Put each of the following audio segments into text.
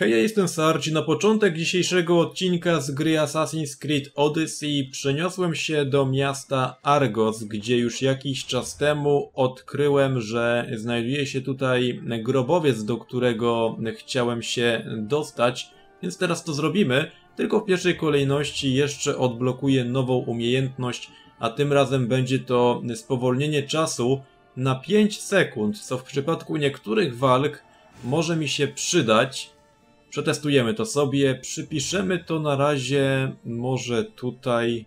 Hej, ja jestem Sarge. Na początek dzisiejszego odcinka z gry Assassin's Creed Odyssey przeniosłem się do miasta Argos, gdzie już jakiś czas temu odkryłem, że znajduje się tutaj grobowiec, do którego chciałem się dostać, więc teraz to zrobimy. Tylko w pierwszej kolejności jeszcze odblokuję nową umiejętność, a tym razem będzie to spowolnienie czasu na 5 sekund, co w przypadku niektórych walk może mi się przydać. Przetestujemy to sobie, przypiszemy to na razie może tutaj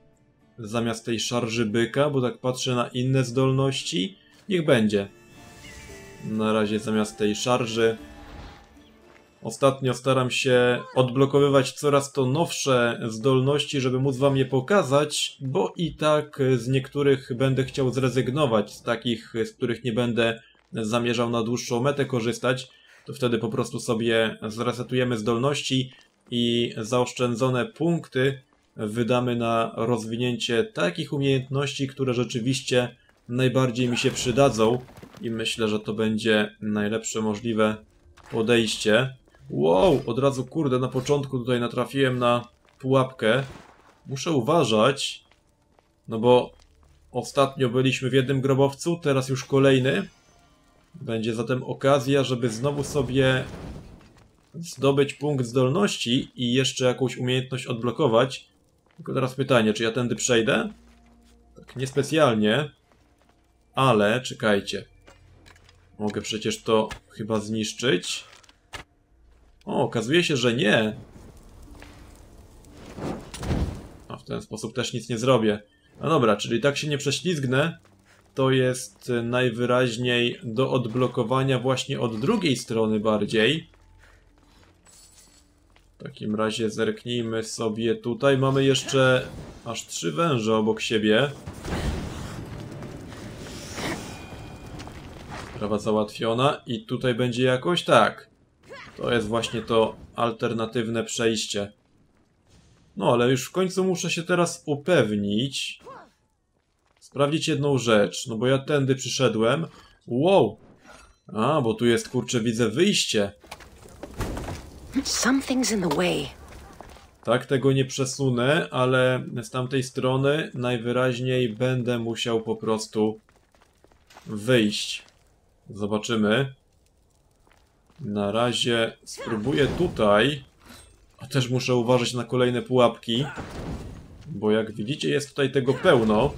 zamiast tej szarży byka, bo tak patrzę na inne zdolności. Niech będzie. Na razie zamiast tej szarży. Ostatnio staram się odblokowywać coraz to nowsze zdolności, żeby móc wam je pokazać, bo i tak z niektórych będę chciał zrezygnować, z takich, z których nie będę zamierzał na dłuższą metę korzystać. To wtedy po prostu sobie zresetujemy zdolności i zaoszczędzone punkty wydamy na rozwinięcie takich umiejętności, które rzeczywiście najbardziej mi się przydadzą i myślę, że to będzie najlepsze możliwe podejście. Wow, od razu kurde na początku tutaj natrafiłem na pułapkę. Muszę uważać, no bo ostatnio byliśmy w jednym grobowcu, teraz już kolejny. Będzie zatem okazja, żeby znowu sobie zdobyć punkt zdolności i jeszcze jakąś umiejętność odblokować. Tylko teraz pytanie, czy ja tędy przejdę? Tak, niespecjalnie. Ale, czekajcie. Mogę przecież to chyba zniszczyć. O, okazuje się, że nie. A w ten sposób też nic nie zrobię. No dobra, czyli tak się nie prześlizgnę. To jest najwyraźniej do odblokowania właśnie od drugiej strony bardziej. W takim razie zerknijmy sobie tutaj. Mamy jeszcze aż 3 węże obok siebie. Sprawa załatwiona i tutaj będzie jakoś tak. To jest właśnie to alternatywne przejście. No ale już w końcu muszę się teraz upewnić. Sprawdzić jedną rzecz, no bo ja tędy przyszedłem. Wow! A, bo tu jest, kurczę, widzę wyjście. Tak, tego nie przesunę, ale z tamtej strony najwyraźniej będę musiał po prostu wyjść. Zobaczymy. Na razie spróbuję tutaj. A też muszę uważać na kolejne pułapki. Bo jak widzicie, jest tutaj tego pełno.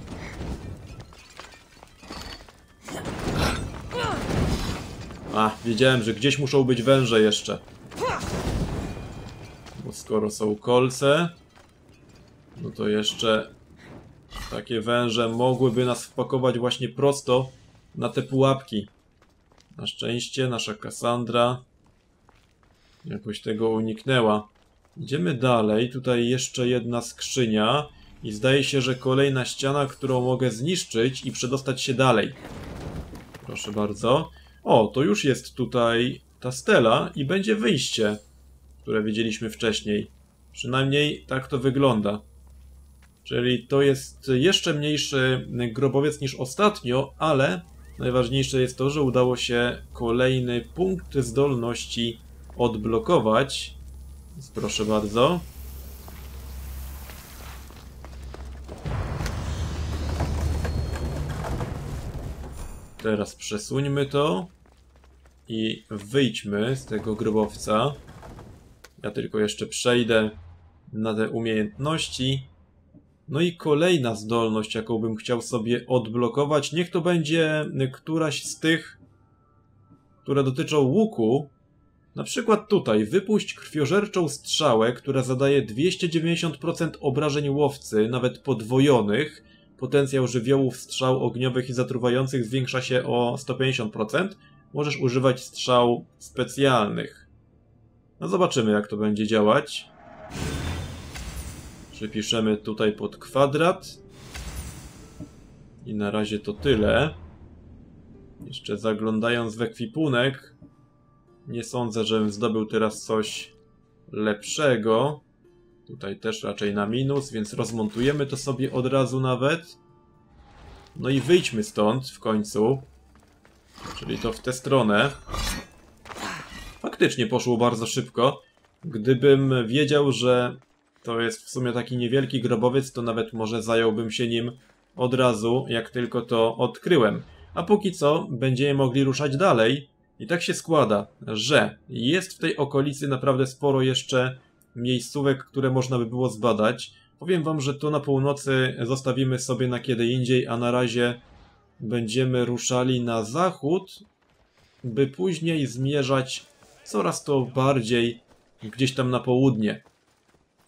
A, wiedziałem, że gdzieś muszą być węże jeszcze. Bo skoro są kolce, no to jeszcze takie węże mogłyby nas wpakować właśnie prosto na te pułapki. Na szczęście nasza Kassandra jakoś tego uniknęła. Idziemy dalej. Tutaj jeszcze jedna skrzynia. I zdaje się, że kolejna ściana, którą mogę zniszczyć i przedostać się dalej. Proszę bardzo. O, to już jest tutaj ta stela i będzie wyjście, które widzieliśmy wcześniej. Przynajmniej tak to wygląda. Czyli to jest jeszcze mniejszy grobowiec niż ostatnio, ale najważniejsze jest to, że udało się kolejny punkt zdolności odblokować. Więc proszę bardzo. Teraz przesuńmy to. I wyjdźmy z tego grobowca. Ja tylko jeszcze przejdę na te umiejętności. No i kolejna zdolność, jaką bym chciał sobie odblokować. Niech to będzie któraś z tych, które dotyczą łuku. Na przykład tutaj. Wypuść krwiożerczą strzałę, która zadaje 290% obrażeń łowcy, nawet podwojonych. Potencjał żywiołów, strzał ogniowych i zatruwających zwiększa się o 150%. Możesz używać strzał specjalnych. No zobaczymy, jak to będzie działać. Przypiszemy tutaj pod kwadrat. I na razie to tyle. Jeszcze zaglądając w ekwipunek. Nie sądzę, żebym zdobył teraz coś lepszego. Tutaj też raczej na minus, więc rozmontujemy to sobie od razu nawet. No i wyjdźmy stąd w końcu. Czyli to w tę stronę. Faktycznie poszło bardzo szybko. Gdybym wiedział, że to jest w sumie taki niewielki grobowiec, to nawet może zająłbym się nim od razu, jak tylko to odkryłem. A póki co będziemy mogli ruszać dalej. I tak się składa, że jest w tej okolicy naprawdę sporo jeszcze miejscówek, które można by było zbadać. Powiem wam, że to na północy zostawimy sobie na kiedy indziej, a na razie będziemy ruszali na zachód, by później zmierzać coraz to bardziej gdzieś tam na południe.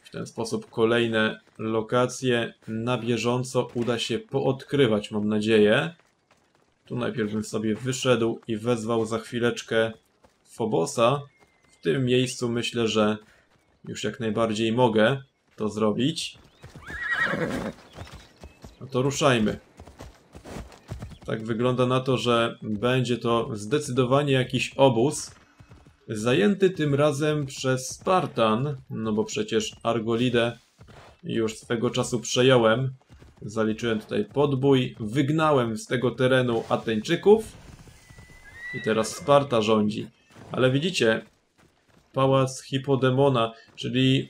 W ten sposób kolejne lokacje na bieżąco uda się poodkrywać, mam nadzieję. Tu najpierw bym sobie wyszedł i wezwał za chwileczkę Fobosa. W tym miejscu myślę, że już jak najbardziej mogę to zrobić. No to ruszajmy. Tak wygląda na to, że będzie to zdecydowanie jakiś obóz. Zajęty tym razem przez Spartan, no bo przecież Argolidę już swego czasu przejąłem. Zaliczyłem tutaj podbój, wygnałem z tego terenu Ateńczyków i teraz Sparta rządzi. Ale widzicie, pałac Hippodemona, czyli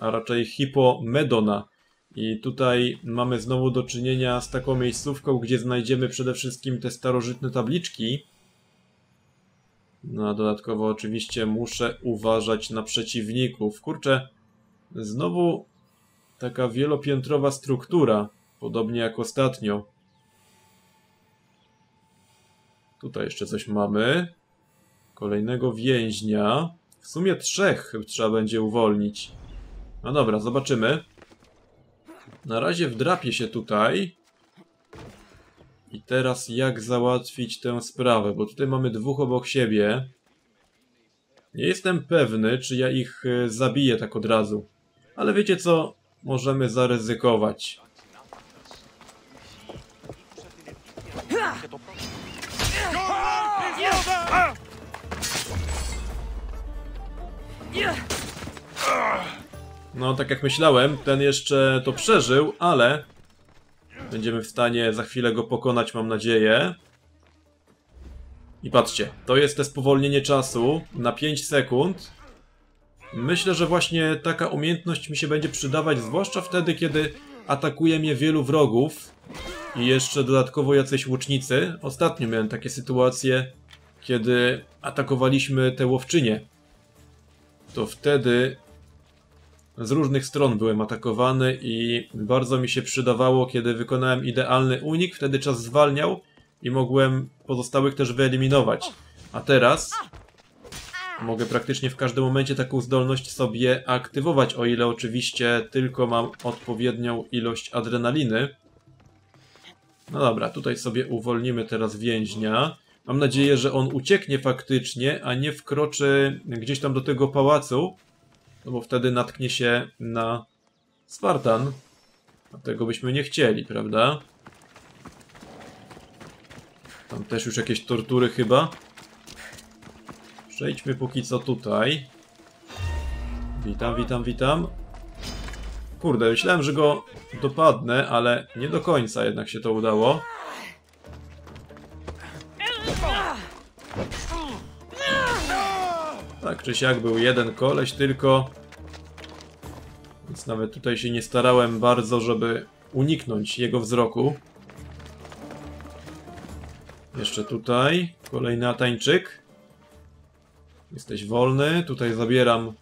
a raczej Hippomedona. I tutaj mamy znowu do czynienia z taką miejscówką, gdzie znajdziemy przede wszystkim te starożytne tabliczki. No a dodatkowo oczywiście muszę uważać na przeciwników. Kurczę, znowu taka wielopiętrowa struktura, podobnie jak ostatnio. Tutaj jeszcze coś mamy. Kolejnego więźnia. W sumie 3 trzeba będzie uwolnić. No dobra, zobaczymy. Na razie wdrapię się tutaj. I teraz jak załatwić tę sprawę, bo tutaj mamy 2 obok siebie. Nie jestem pewny, czy ja ich zabiję tak od razu. Ale wiecie co? Możemy zaryzykować. No, tak jak myślałem, ten jeszcze to przeżył, ale będziemy w stanie za chwilę go pokonać, mam nadzieję. I patrzcie, to jest te spowolnienie czasu na 5 sekund. Myślę, że właśnie taka umiejętność mi się będzie przydawać, zwłaszcza wtedy, kiedy atakuje mnie wielu wrogów i jeszcze dodatkowo jacyś łucznicy. Ostatnio miałem takie sytuacje, kiedy atakowaliśmy te łowczynie. To wtedy z różnych stron byłem atakowany i bardzo mi się przydawało, kiedy wykonałem idealny unik, wtedy czas zwalniał i mogłem pozostałych też wyeliminować. A teraz mogę praktycznie w każdym momencie taką zdolność sobie aktywować, o ile oczywiście tylko mam odpowiednią ilość adrenaliny. No dobra, tutaj sobie uwolnimy teraz więźnia. Mam nadzieję, że on ucieknie faktycznie, a nie wkroczy gdzieś tam do tego pałacu, no bo wtedy natknie się na Spartan. A tego byśmy nie chcieli, prawda? Tam też już jakieś tortury chyba. Przejdźmy póki co tutaj. Witam. Kurde, myślałem, że go dopadnę, ale nie do końca jednak się to udało. Tak czy siak był jeden koleś tylko. Więc nawet tutaj się nie starałem bardzo, żeby uniknąć jego wzroku. Jeszcze tutaj kolejny Atańczyk. Jesteś wolny, tutaj zabieram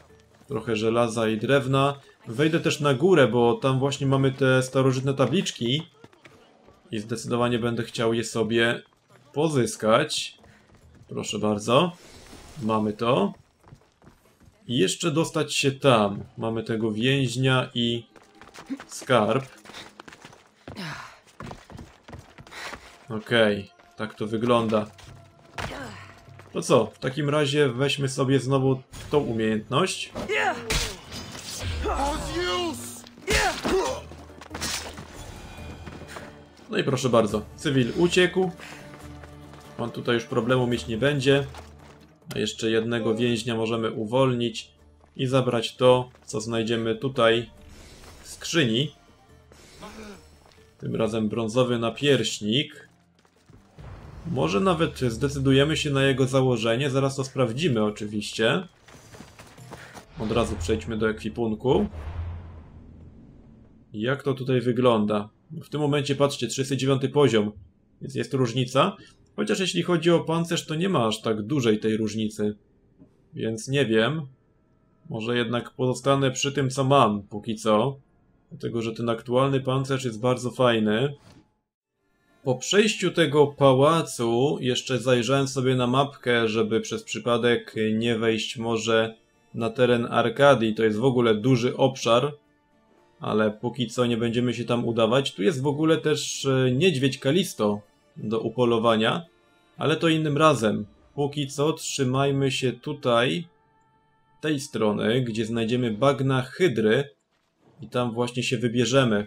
trochę żelaza i drewna. Wejdę też na górę, bo tam właśnie mamy te starożytne tabliczki i zdecydowanie będę chciał je sobie pozyskać. Proszę bardzo, mamy to. I jeszcze dostać się tam. Mamy tego więźnia i skarb. Okej, tak to wygląda. To co? W takim razie weźmy sobie znowu tą umiejętność. No i proszę bardzo, cywil uciekł. On tutaj już problemu mieć nie będzie. A jeszcze jednego więźnia możemy uwolnić i zabrać to, co znajdziemy tutaj w skrzyni. Tym razem brązowy napierśnik. Może nawet zdecydujemy się na jego założenie, zaraz to sprawdzimy oczywiście. Od razu przejdźmy do ekwipunku. Jak to tutaj wygląda? W tym momencie, patrzcie, 39 poziom, więc jest różnica. Chociaż jeśli chodzi o pancerz, to nie ma aż tak dużej tej różnicy. Więc nie wiem. Może jednak pozostanę przy tym, co mam póki co. Dlatego, że ten aktualny pancerz jest bardzo fajny. Po przejściu tego pałacu jeszcze zajrzałem sobie na mapkę, żeby przez przypadek nie wejść może na teren Arkadii. To jest w ogóle duży obszar, ale póki co nie będziemy się tam udawać. Tu jest w ogóle też niedźwiedź Kalisto do upolowania, ale to innym razem. Póki co trzymajmy się tutaj, tej strony, gdzie znajdziemy bagna Hydry i tam właśnie się wybierzemy.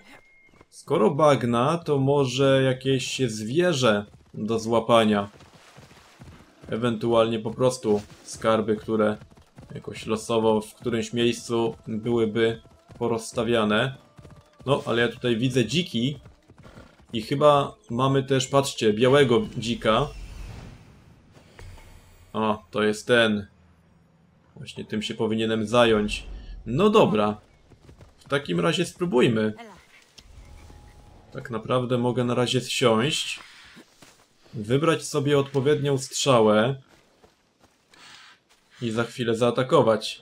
Skoro bagna, to może jakieś zwierzę do złapania. Ewentualnie po prostu skarby, które jakoś losowo w którymś miejscu byłyby porozstawiane. No, ale ja tutaj widzę dziki i chyba mamy też, patrzcie, białego dzika. O, to jest ten. Właśnie tym się powinienem zająć. No dobra. W takim razie spróbujmy. Tak naprawdę mogę na razie zsiąść. Wybrać sobie odpowiednią strzałę. I za chwilę zaatakować.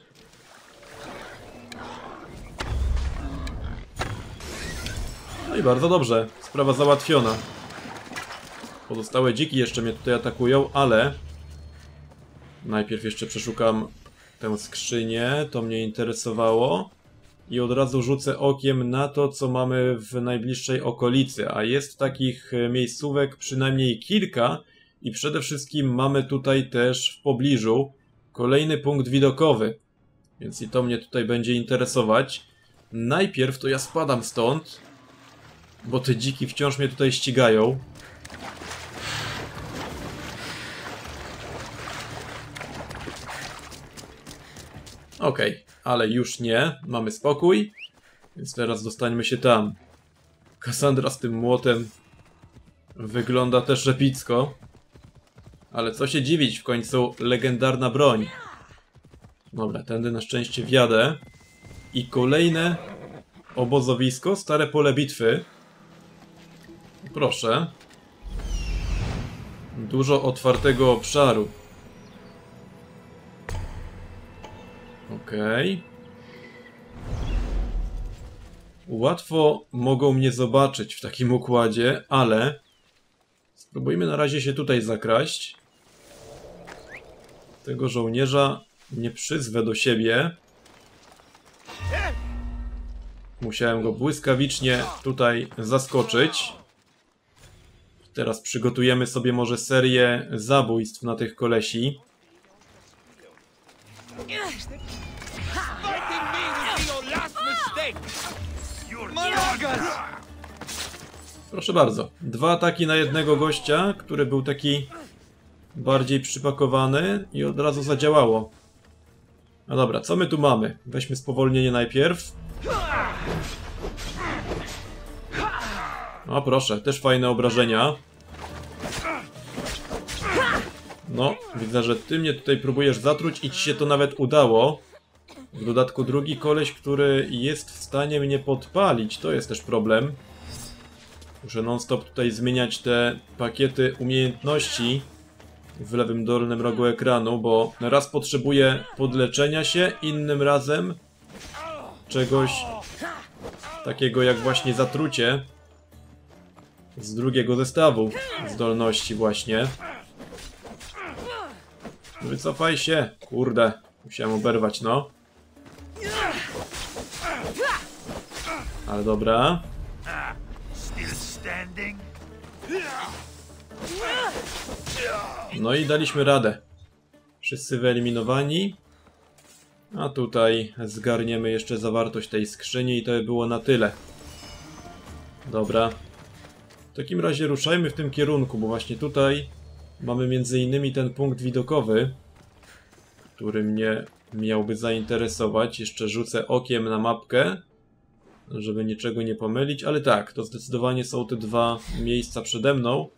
No i bardzo dobrze. Sprawa załatwiona. Pozostałe dziki jeszcze mnie tutaj atakują, ale... najpierw jeszcze przeszukam tę skrzynię. To mnie interesowało. I od razu rzucę okiem na to, co mamy w najbliższej okolicy. A jest takich miejscówek przynajmniej kilka. I przede wszystkim mamy tutaj też w pobliżu kolejny punkt widokowy. Więc i to mnie tutaj będzie interesować. Najpierw to ja spadam stąd, bo te dziki wciąż mnie tutaj ścigają. Okej, ale już nie. Mamy spokój. Więc teraz dostańmy się tam. Kassandra z tym młotem wygląda też epicko. Ale co się dziwić, w końcu legendarna broń. Dobra, tędy na szczęście wjadę. I kolejne obozowisko, stare pole bitwy. Proszę. Dużo otwartego obszaru. Okej. Łatwo mogą mnie zobaczyć w takim układzie, ale... spróbujmy na razie się tutaj zakraść. Tego żołnierza nie przyzwę do siebie. Musiałem go błyskawicznie tutaj zaskoczyć. Teraz przygotujemy sobie może serię zabójstw na tych kolesi. Proszę bardzo, dwa ataki na jednego gościa, który był taki bardziej przypakowany i od razu zadziałało. No dobra, co my tu mamy? Weźmy spowolnienie najpierw. O proszę, też fajne obrażenia. No, widzę, że ty mnie tutaj próbujesz zatruć i ci się to nawet udało. W dodatku drugi koleś, który jest w stanie mnie podpalić, to jest też problem. Muszę non-stop tutaj zmieniać te pakiety umiejętności w lewym dolnym rogu ekranu, bo raz potrzebuję podleczenia się, innym razem czegoś takiego jak właśnie zatrucie z drugiego zestawu zdolności właśnie. Wycofaj się, kurde, musiałem oberwać, no. Ale dobra. No i daliśmy radę. Wszyscy wyeliminowani. A tutaj zgarniemy jeszcze zawartość tej skrzyni i to by było na tyle. Dobra. W takim razie ruszajmy w tym kierunku, bo właśnie tutaj mamy między innymi ten punkt widokowy, który mnie miałby zainteresować. Jeszcze rzucę okiem na mapkę, żeby niczego nie pomylić, ale tak, to zdecydowanie są te dwa miejsca przede mną.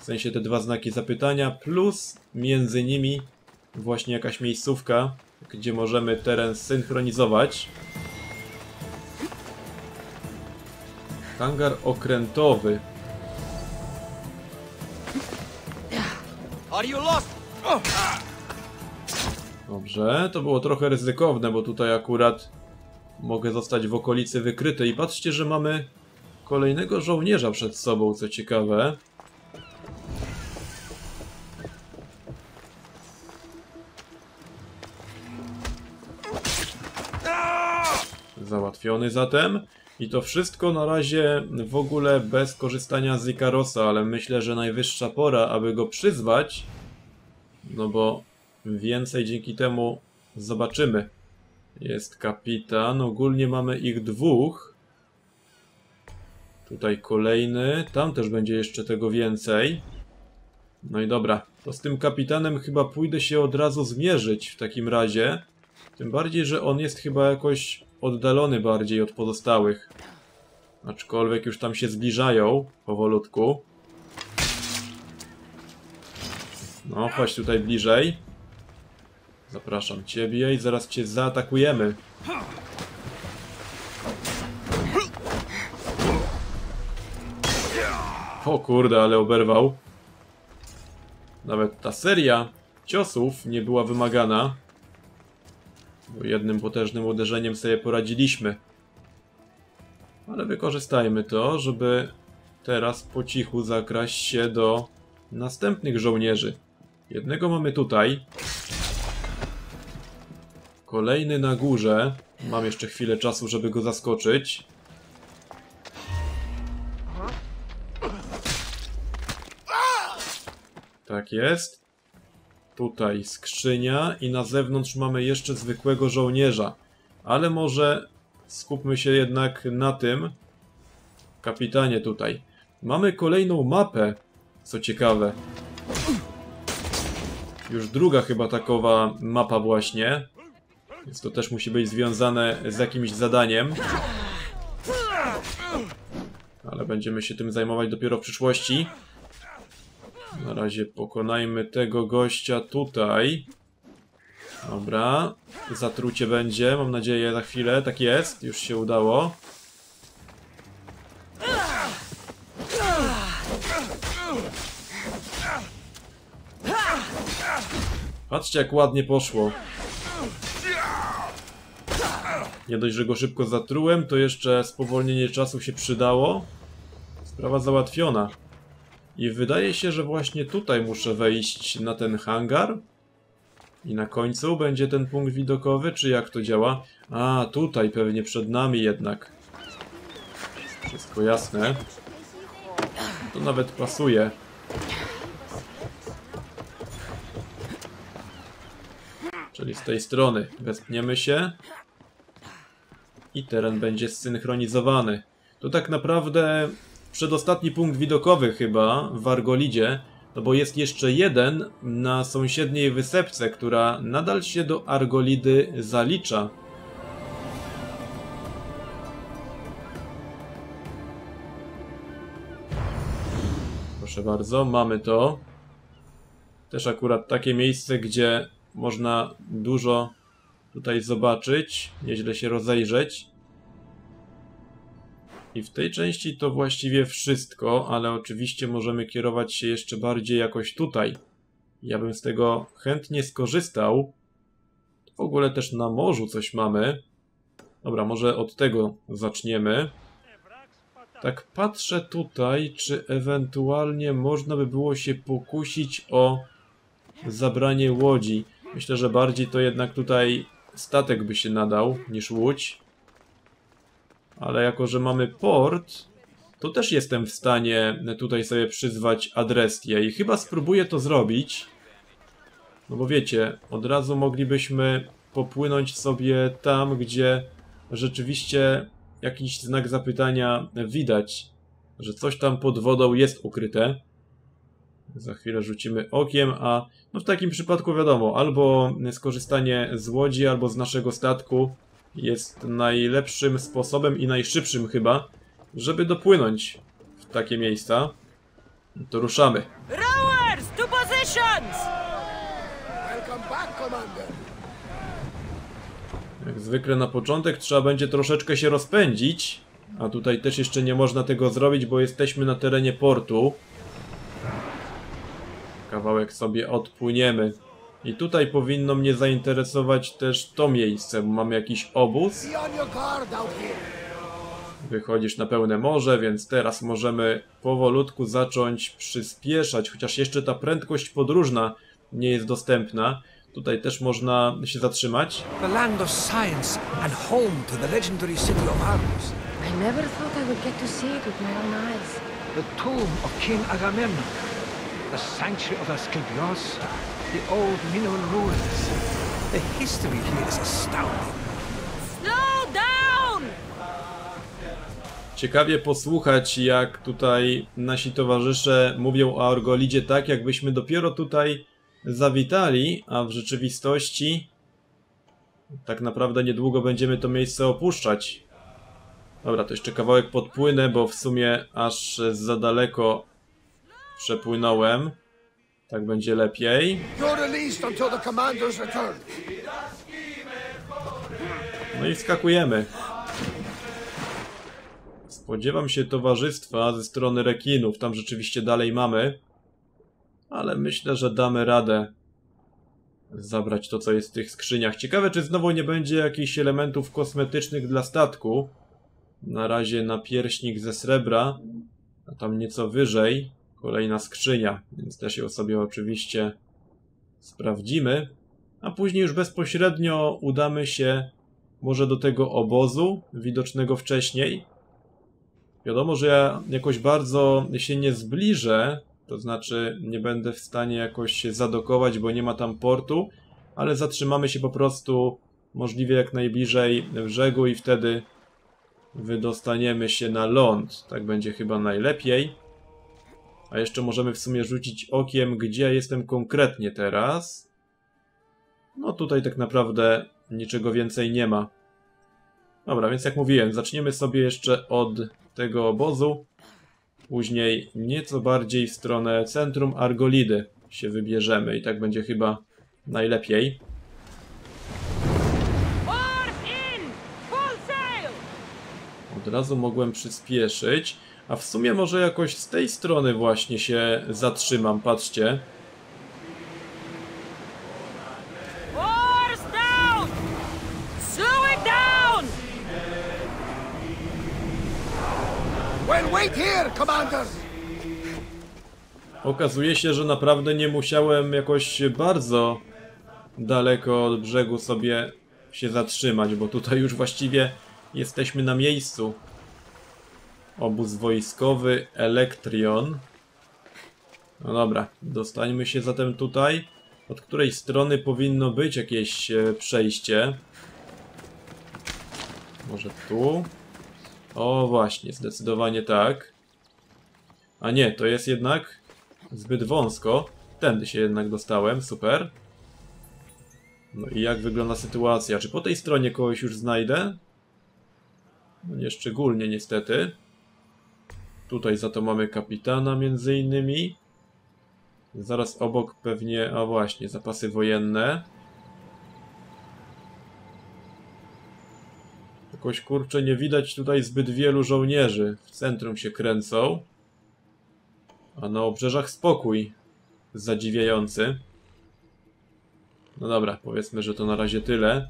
W sensie te dwa znaki zapytania, plus między nimi właśnie jakaś miejscówka, gdzie możemy teren synchronizować. Hangar okrętowy. Dobrze, to było trochę ryzykowne, bo tutaj akurat mogę zostać w okolicy wykryty. I patrzcie, że mamy kolejnego żołnierza przed sobą, co ciekawe. Załatwiony zatem. I to wszystko na razie w ogóle bez korzystania z Ikarosa, ale myślę, że najwyższa pora, aby go przyzwać. No bo więcej dzięki temu zobaczymy. Jest kapitan, ogólnie mamy ich dwóch. Tutaj kolejny, tam też będzie jeszcze tego więcej. No i dobra, to z tym kapitanem chyba pójdę się od razu zmierzyć w takim razie. Tym bardziej, że on jest chyba jakoś oddalony bardziej od pozostałych. Aczkolwiek już tam się zbliżają powolutku. No, chodź tutaj bliżej. Zapraszam ciebie i zaraz cię zaatakujemy. O kurde, ale oberwał. Nawet ta seria ciosów nie była wymagana. Bo jednym potężnym uderzeniem sobie poradziliśmy. Ale wykorzystajmy to, żeby teraz po cichu zakraść się do następnych żołnierzy. Jednego mamy tutaj. Kolejny na górze. Mam jeszcze chwilę czasu, żeby go zaskoczyć. Tak jest. Tutaj skrzynia i na zewnątrz mamy jeszcze zwykłego żołnierza. Ale może skupmy się jednak na tym kapitanie tutaj. Mamy kolejną mapę, co ciekawe. Już druga chyba takowa mapa właśnie. Więc to też musi być związane z jakimś zadaniem. Ale będziemy się tym zajmować dopiero w przyszłości. Na razie pokonajmy tego gościa tutaj. Dobra. Zatrucie będzie, mam nadzieję, za chwilę. Tak jest, już się udało. Patrzcie, jak ładnie poszło. Nie dość, że go szybko zatrułem, to jeszcze spowolnienie czasu się przydało. Sprawa załatwiona. I wydaje się, że właśnie tutaj muszę wejść na ten hangar. I na końcu będzie ten punkt widokowy, czy jak to działa? A, tutaj pewnie przed nami jednak. Wszystko jasne. To nawet pasuje. Czyli z tej strony wespniemy się. I teren będzie zsynchronizowany. To tak naprawdę przedostatni punkt widokowy chyba w Argolidzie, no bo jest jeszcze jeden na sąsiedniej wysepce, która nadal się do Argolidy zalicza. Proszę bardzo, mamy to. Też akurat takie miejsce, gdzie można dużo tutaj zobaczyć, nieźle się rozejrzeć. I w tej części to właściwie wszystko, ale oczywiście możemy kierować się jeszcze bardziej jakoś tutaj. Ja bym z tego chętnie skorzystał. W ogóle też na morzu coś mamy. Dobra, może od tego zaczniemy. Tak patrzę tutaj, czy ewentualnie można by było się pokusić o zabranie łodzi. Myślę, że bardziej to jednak tutaj statek by się nadał niż łódź. Ale jako, że mamy port, to też jestem w stanie tutaj sobie przyzwać Adrestię i chyba spróbuję to zrobić. No bo wiecie, od razu moglibyśmy popłynąć sobie tam, gdzie rzeczywiście jakiś znak zapytania widać, że coś tam pod wodą jest ukryte. Za chwilę rzucimy okiem, a no w takim przypadku wiadomo, albo skorzystanie z łodzi, albo z naszego statku jest najlepszym sposobem i najszybszym chyba, żeby dopłynąć w takie miejsca. To ruszamy. Rowers to positions! Welcome back, commander. Jak zwykle na początek trzeba będzie troszeczkę się rozpędzić. A tutaj też jeszcze nie można tego zrobić, bo jesteśmy na terenie portu. Kawałek sobie odpłyniemy. I tutaj powinno mnie zainteresować też to miejsce, bo mam jakiś obóz. Wychodzisz na pełne morze, więc teraz możemy powolutku zacząć przyspieszać, chociaż jeszcze ta prędkość podróżna nie jest dostępna. Tutaj też można się zatrzymać. Ciekawie posłuchać, jak tutaj nasi towarzysze mówią o Argolidzie, tak jakbyśmy dopiero tutaj zawitali, a w rzeczywistości tak naprawdę niedługo będziemy to miejsce opuszczać. Dobra, to jeszcze kawałek podpłynę, bo w sumie aż za daleko przepłynąłem. Tak będzie lepiej. No i wskakujemy. Spodziewam się towarzystwa ze strony rekinów. Tam rzeczywiście dalej mamy. Ale myślę, że damy radę zabrać to, co jest w tych skrzyniach. Ciekawe, czy znowu nie będzie jakichś elementów kosmetycznych dla statku. Na razie napierśnik ze srebra. A tam nieco wyżej kolejna skrzynia, więc też ją sobie oczywiście sprawdzimy. A później już bezpośrednio udamy się może do tego obozu widocznego wcześniej. Wiadomo, że ja jakoś bardzo się nie zbliżę, to znaczy nie będę w stanie jakoś się zadokować, bo nie ma tam portu, ale zatrzymamy się po prostu możliwie jak najbliżej brzegu i wtedy wydostaniemy się na ląd. Tak będzie chyba najlepiej. A jeszcze możemy w sumie rzucić okiem, gdzie ja jestem konkretnie teraz. No tutaj tak naprawdę niczego więcej nie ma. Dobra, więc jak mówiłem, zaczniemy sobie jeszcze od tego obozu. Później nieco bardziej w stronę centrum Argolidy się wybierzemy i tak będzie chyba najlepiej. Od razu mogłem przyspieszyć. A w sumie może jakoś z tej strony właśnie się zatrzymam, patrzcie. Okazuje się, że naprawdę nie musiałem jakoś bardzo daleko od brzegu sobie się zatrzymać, bo tutaj już właściwie jesteśmy na miejscu. Obóz wojskowy Elektrion. No dobra, dostańmy się zatem tutaj. Od której strony powinno być jakieś przejście? Może tu? O właśnie, zdecydowanie tak. A nie, to jest jednak zbyt wąsko. Tędy się jednak dostałem, super. No i jak wygląda sytuacja? Czy po tej stronie kogoś już znajdę? No nie szczególnie niestety. Tutaj za to mamy kapitana między innymi. Zaraz obok pewnie, a właśnie, zapasy wojenne. Jakoś kurczę nie widać tutaj zbyt wielu żołnierzy. W centrum się kręcą. A na obrzeżach spokój. Zadziwiający. No dobra, powiedzmy, że to na razie tyle.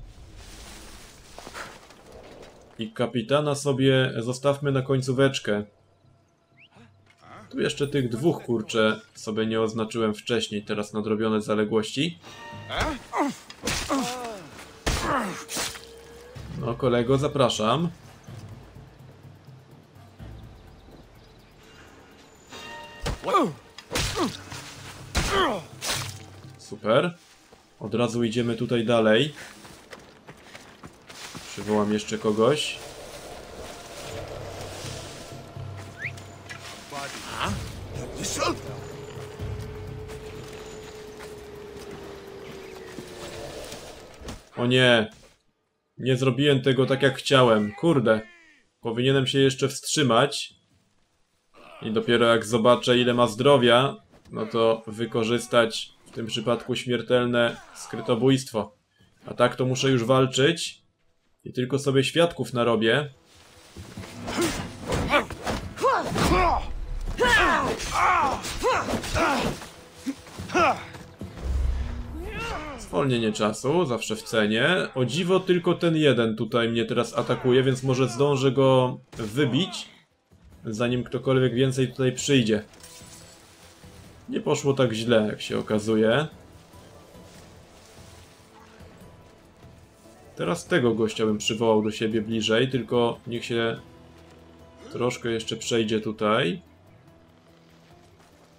I kapitana sobie zostawmy na końcóweczkę. Tu jeszcze tych dwóch, kurczę, sobie nie oznaczyłem wcześniej. Teraz nadrobione zaległości. No kolego, zapraszam. Super. Od razu idziemy tutaj dalej. Przywołam jeszcze kogoś. O nie. Nie zrobiłem tego tak jak chciałem. Kurde. Powinienem się jeszcze wstrzymać. I dopiero jak zobaczę, ile ma zdrowia, no to wykorzystać w tym przypadku śmiertelne skrytobójstwo. A tak to muszę już walczyć. I tylko sobie świadków narobię. Zwolnienie czasu, zawsze w cenie. O dziwo, tylko ten jeden tutaj mnie teraz atakuje, więc może zdążę go wybić, zanim ktokolwiek więcej tutaj przyjdzie. Nie poszło tak źle, jak się okazuje. Teraz tego gościa bym przywołał do siebie bliżej, tylko niech się troszkę jeszcze przejdzie tutaj.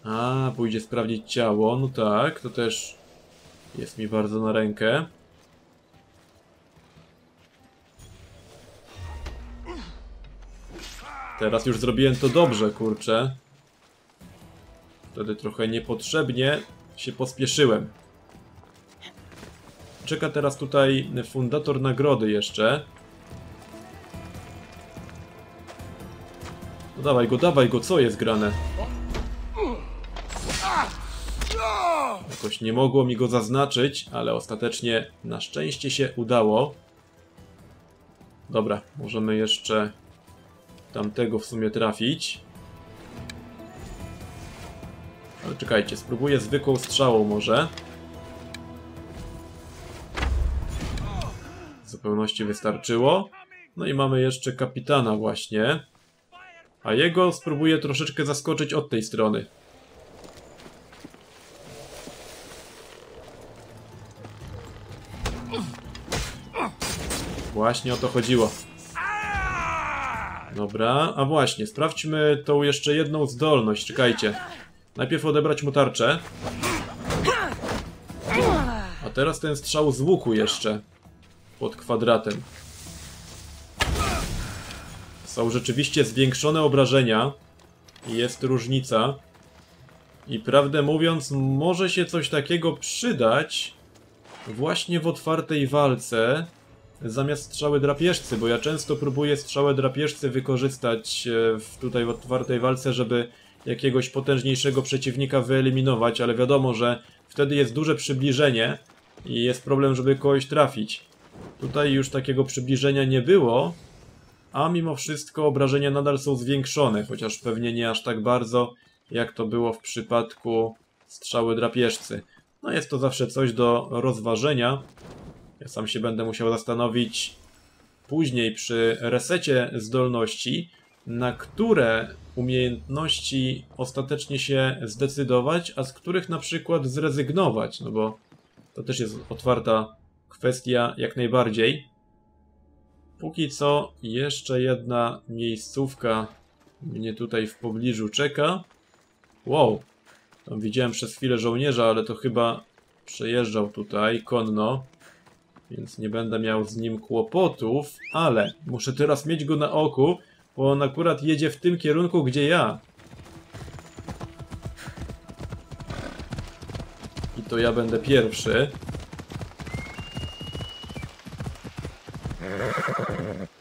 A, pójdzie sprawdzić ciało, no tak, to też jest mi bardzo na rękę. Teraz już zrobiłem to dobrze, kurczę. Wtedy trochę niepotrzebnie się pospieszyłem. Czeka teraz tutaj fundator nagrody jeszcze. No dawaj go, co jest grane? Jakoś nie mogło mi go zaznaczyć, ale ostatecznie na szczęście się udało. Dobra, możemy jeszcze tamtego w sumie trafić. Ale czekajcie, spróbuję zwykłą strzałą może. W zupełności wystarczyło. No i mamy jeszcze kapitana właśnie. A jego spróbuję troszeczkę zaskoczyć od tej strony. Właśnie o to chodziło. Dobra, a właśnie, sprawdźmy tą jeszcze jedną zdolność, czekajcie. Najpierw odebrać mu tarczę. A teraz ten strzał z łuku jeszcze. Pod kwadratem. Są rzeczywiście zwiększone obrażenia. Jest różnica. I prawdę mówiąc, może się coś takiego przydać właśnie w otwartej walce. Zamiast strzały drapieżcy, bo ja często próbuję strzałę drapieżcy wykorzystać tutaj w otwartej walce, żeby jakiegoś potężniejszego przeciwnika wyeliminować, ale wiadomo, że wtedy jest duże przybliżenie i jest problem, żeby kogoś trafić. Tutaj już takiego przybliżenia nie było, a mimo wszystko obrażenia nadal są zwiększone, chociaż pewnie nie aż tak bardzo, jak to było w przypadku strzały drapieżcy. No jest to zawsze coś do rozważenia. Ja sam się będę musiał zastanowić później przy resecie zdolności, na które umiejętności ostatecznie się zdecydować, a z których na przykład zrezygnować, no bo to też jest otwarta kwestia jak najbardziej. Póki co jeszcze jedna miejscówka mnie tutaj w pobliżu czeka. Wow, tam widziałem przez chwilę żołnierza, ale to chyba przejeżdżał tutaj konno. Więc nie będę miał z nim kłopotów, ale muszę teraz mieć go na oku, bo on akurat jedzie w tym kierunku, gdzie ja. I to ja będę pierwszy.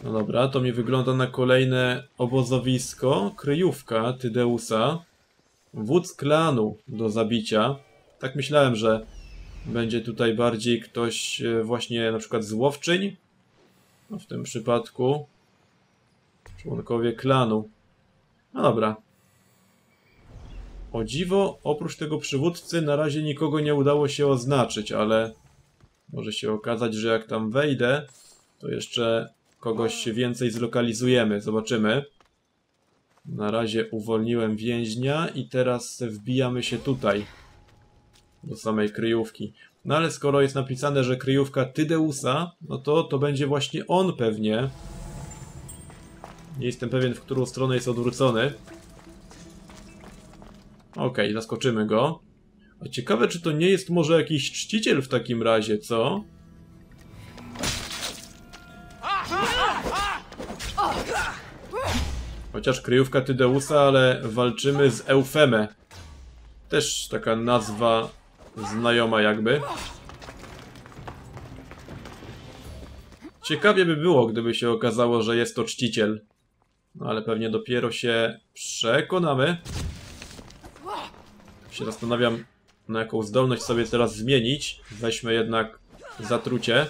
No dobra, to mi wygląda na kolejne obozowisko. Kryjówka Tydeusa. Wódz klanu do zabicia. Tak myślałem, że będzie tutaj bardziej ktoś właśnie na przykład złowczyń. No w tym przypadku członkowie klanu. No dobra. O dziwo, oprócz tego przywódcy na razie nikogo nie udało się oznaczyć, ale może się okazać, że jak tam wejdę, to jeszcze kogoś więcej zlokalizujemy. Zobaczymy. Na razie uwolniłem więźnia i teraz wbijamy się tutaj. Do samej kryjówki. No ale skoro jest napisane, że kryjówka Tydeusa, no to będzie właśnie on pewnie. Nie jestem pewien, w którą stronę jest odwrócony. Okej, zaskoczymy go. A ciekawe, czy to nie jest może jakiś czciciel w takim razie, co? Chociaż kryjówka Tydeusa, ale walczymy z Eufeme. Też taka nazwa znajoma jakby. Ciekawie by było, gdyby się okazało, że jest to czciciel. No ale pewnie dopiero się przekonamy. Się zastanawiam, na jaką zdolność sobie teraz zmienić. Weźmy jednak zatrucie.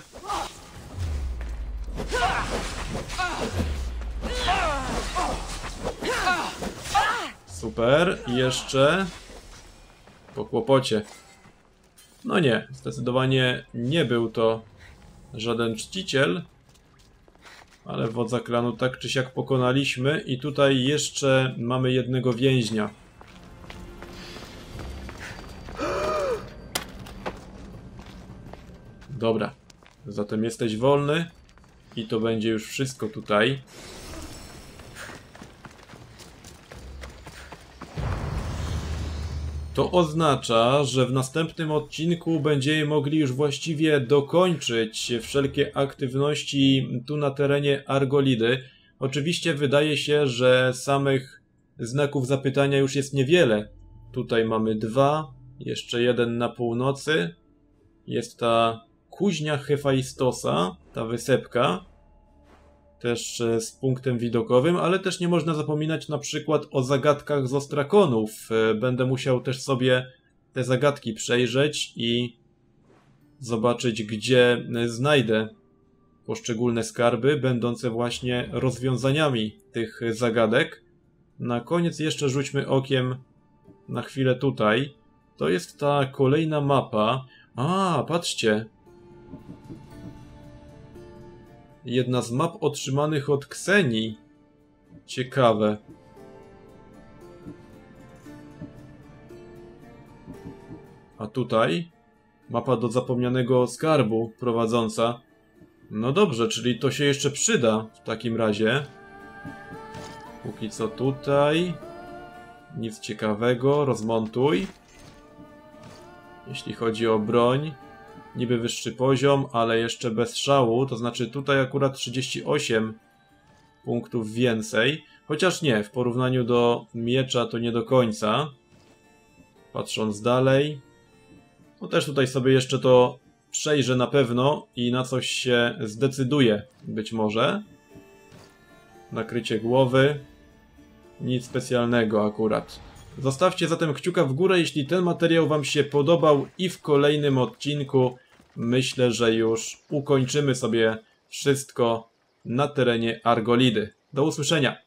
Super, i jeszcze po kłopocie. No nie, zdecydowanie nie był to żaden czciciel, ale wodza klanu tak czy siak pokonaliśmy i tutaj jeszcze mamy jednego więźnia. Dobra, zatem jesteś wolny i to będzie już wszystko tutaj. To oznacza, że w następnym odcinku będziemy mogli już właściwie dokończyć wszelkie aktywności tu na terenie Argolidy. Oczywiście wydaje się, że samych znaków zapytania już jest niewiele. Tutaj mamy dwa, jeszcze jeden na północy. Jest ta kuźnia Hefajstosa, ta wysepka. Też z punktem widokowym, ale też nie można zapominać na przykład o zagadkach z Ostrakonów. Będę musiał też sobie te zagadki przejrzeć i zobaczyć, gdzie znajdę poszczególne skarby będące właśnie rozwiązaniami tych zagadek. Na koniec jeszcze rzućmy okiem na chwilę tutaj. To jest ta kolejna mapa. A, patrzcie! Jedna z map otrzymanych od Ksenii. Ciekawe. A tutaj? Mapa do zapomnianego skarbu prowadząca. No dobrze, czyli to się jeszcze przyda w takim razie. Póki co tutaj. Nic ciekawego, rozmontuj. Jeśli chodzi o broń. Niby wyższy poziom, ale jeszcze bez szału, to znaczy tutaj akurat 38 punktów więcej. Chociaż nie, w porównaniu do miecza to nie do końca. Patrząc dalej, no też tutaj sobie jeszcze to przejrzę na pewno i na coś się zdecyduję, być może. Nakrycie głowy, nic specjalnego akurat. Zostawcie zatem kciuka w górę, jeśli ten materiał wam się podobał i w kolejnym odcinku myślę, że już ukończymy sobie wszystko na terenie Argolidy. Do usłyszenia!